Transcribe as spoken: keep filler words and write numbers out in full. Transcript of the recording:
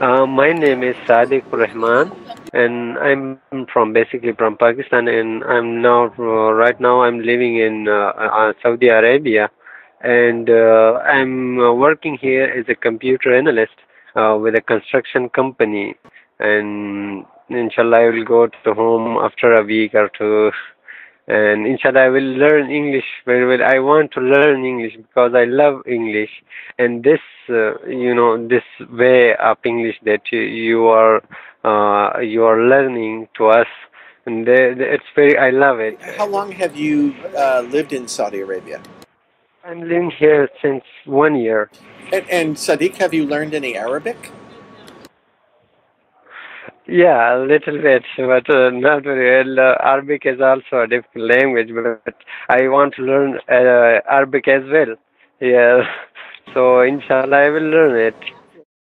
Uh, my name is Sadiq Rahman, and I'm from basically from Pakistan, and I'm now uh, right now I'm living in uh, uh, Saudi Arabia, and uh, I'm uh, working here as a computer analyst uh, with a construction company, and inshallah I will go to home after a week or two, and inshallah I will learn English very well. I want to learn English because I love English, and this uh, you know this way of English that you, you are uh, you are learning to us, and they, they, it's very I love it. How long have you uh, lived in Saudi Arabia? I'm living here since one year. And, and Sadiq, have you learned any Arabic? Yeah, a little bit, but uh, not very well. Uh, Arabic is also a difficult language, but I want to learn uh, Arabic as well. Yeah, so inshallah I will learn it.